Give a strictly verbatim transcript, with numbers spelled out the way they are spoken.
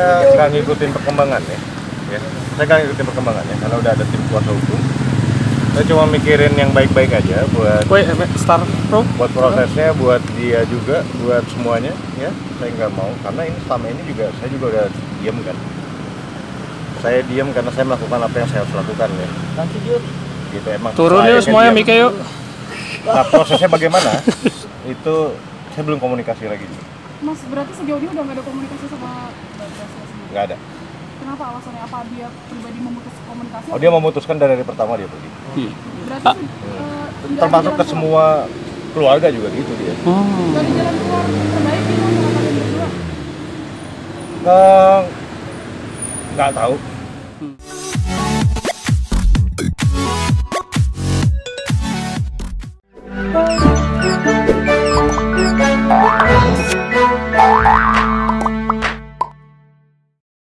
saya nggak ngikutin perkembangan ya. ya. Saya nggak ngikutin perkembangan ya, karena udah ada tim kuasa hukum. Saya cuma mikirin yang baik-baik aja buat Star Pro, buat prosesnya, buat dia juga, buat semuanya ya. Saya nggak mau, karena ini selama ini juga saya juga udah diam kan. Saya diam karena saya melakukan apa yang saya harus lakukan ya. Nanti yuk. Gitu emang. Turun yuk semuanya Mika yuk. Nah prosesnya bagaimana? Itu saya belum komunikasi lagi. Mas berarti sejauh ini udah nggak ada komunikasi sama Bagas sendiri? Nggak ada. Kenapa alasannya? Apa dia pribadi memutus komunikasi? Oh dia memutuskan dari hari pertama dia pergi. Hmm. Berarti ah. uh, termasuk ke semua keluarga, keluarga juga gitu dia. Hmm. Dari jalan keluar terbaik itu kenapa dia berdua? Nggak tahu.